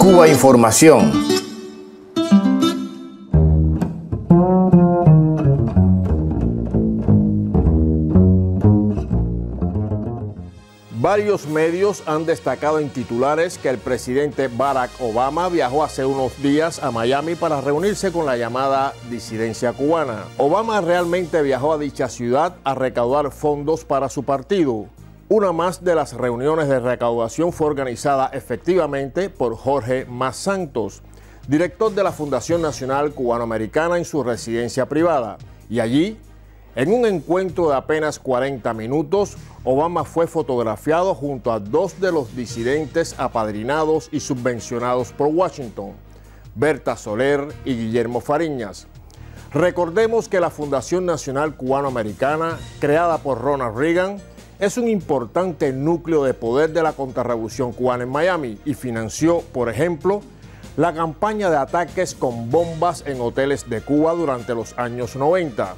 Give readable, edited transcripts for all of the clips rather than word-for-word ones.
Cuba Información. Varios medios han destacado en titulares que el presidente Barack Obama viajó hace unos días a Miami para reunirse con la llamada disidencia cubana. Obama realmente viajó a dicha ciudad a recaudar fondos para su partido. Una más de las reuniones de recaudación fue organizada efectivamente por Jorge Mas Santos, director de la Fundación Nacional Cubanoamericana, en su residencia privada. Y allí, en un encuentro de apenas 40 minutos, Obama fue fotografiado junto a dos de los disidentes apadrinados y subvencionados por Washington, Berta Soler y Guillermo Fariñas. Recordemos que la Fundación Nacional Cubanoamericana, creada por Ronald Reagan, es un importante núcleo de poder de la contrarrevolución cubana en Miami y financió, por ejemplo, la campaña de ataques con bombas en hoteles de Cuba durante los años 90.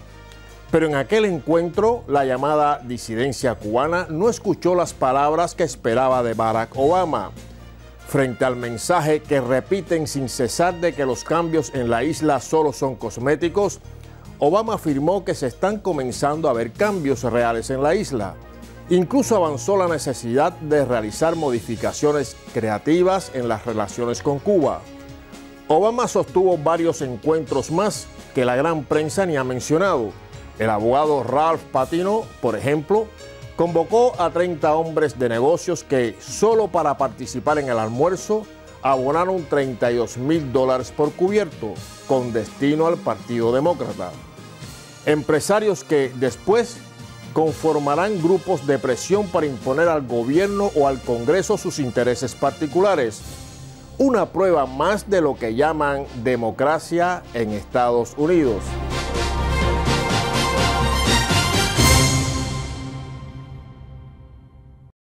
Pero en aquel encuentro, la llamada disidencia cubana no escuchó las palabras que esperaba de Barack Obama. Frente al mensaje que repiten sin cesar de que los cambios en la isla solo son cosméticos, Obama afirmó que se están comenzando a ver cambios reales en la isla. Incluso avanzó la necesidad de realizar modificaciones creativas en las relaciones con Cuba. Obama sostuvo varios encuentros más que la gran prensa ni ha mencionado. El abogado Ralph Patino, por ejemplo, convocó a 30 hombres de negocios que, solo para participar en el almuerzo, abonaron $32.000 por cubierto, con destino al Partido Demócrata. Empresarios que después conformarán grupos de presión para imponer al gobierno o al Congreso sus intereses particulares. Una prueba más de lo que llaman democracia en Estados Unidos.